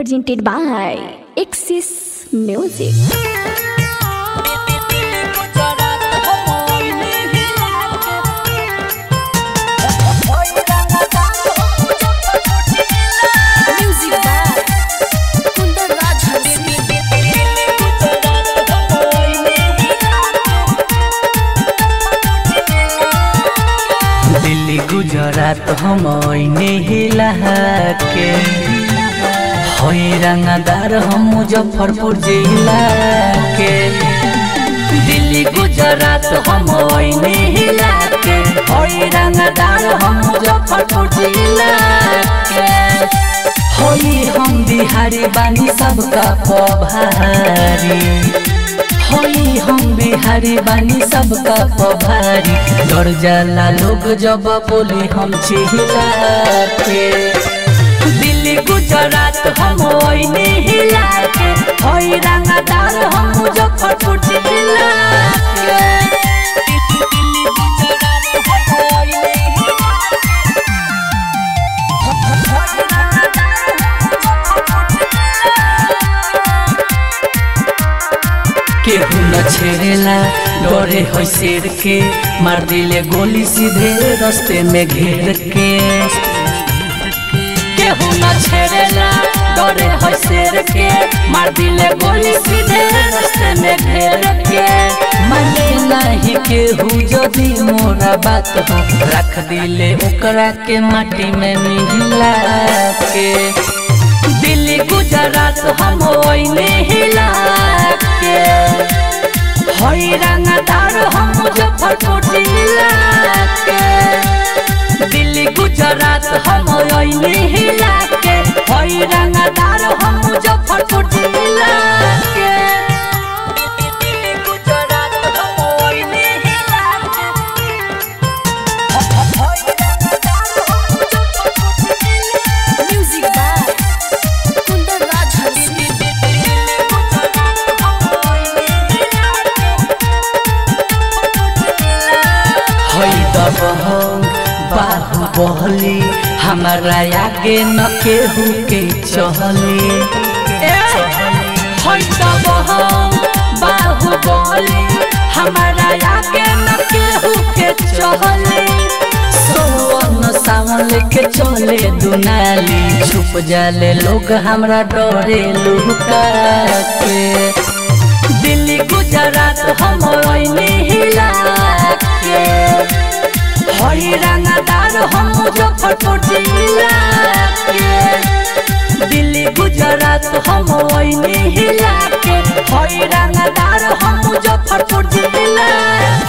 presented by Axis Music। Gujarat हम हिला के होई रंगदार हम मुजफ्फरपुर जिला के। दिल्ली गुजरात हम हिला के होई रंगदार हम मुजफ्फरपुर जिला के। होई हम बिहारी बानी सबका पभारी, होई हम बिहारी बानी सबका पभारी। डर जाला लोग जब बोले हम छिला के। दिल्ली गुजरात हम ओइने हिला के होई रंगदार हम मुजफ्फरपुर जिला के। दिल्ली गुजरात हम ओइने हिला के। केहू न छेड़ेला डरे है शेर के, मार दिले गोली सीधे रस्ते में घेर के। केहू न छेड़ेला डरे है शेर के, मार दिले गोली सीधे रस्ते में घेर के। माने नहीं केहू यदि मोरा बात हो, रख दिले ओकरा के माटी में मिला के। दिल्ली गुजरात हम ओइने हिला के होई रंगदार हम मुजफ्फरपुर जिला के। दिल्ली गुजरात हम ओइने हिला के होई रंगदार हम मुजफ्फरपुर जिला के। दिल्ली गुजरात हम ओइने हिला के होई रंगदार हम मुजफ्फरपुर जिला। म्यूजिक बाय बाहु बहली हमारा आगे न केहू के चहली। बाहु बहली हमारा आगे न केहू के चहली। सोवन सावन लेके चले दुनाली, छुप जाले लोग हमरा डरे लुका के। दिल्ली गुजरात हम ओइने हिला के होई रंगदार हम मुजफ्फरपुर जिला के। दिल्ली गुजरात हम ओइने हिला के होई रंगदार हम मुजफ्फरपुर जिला।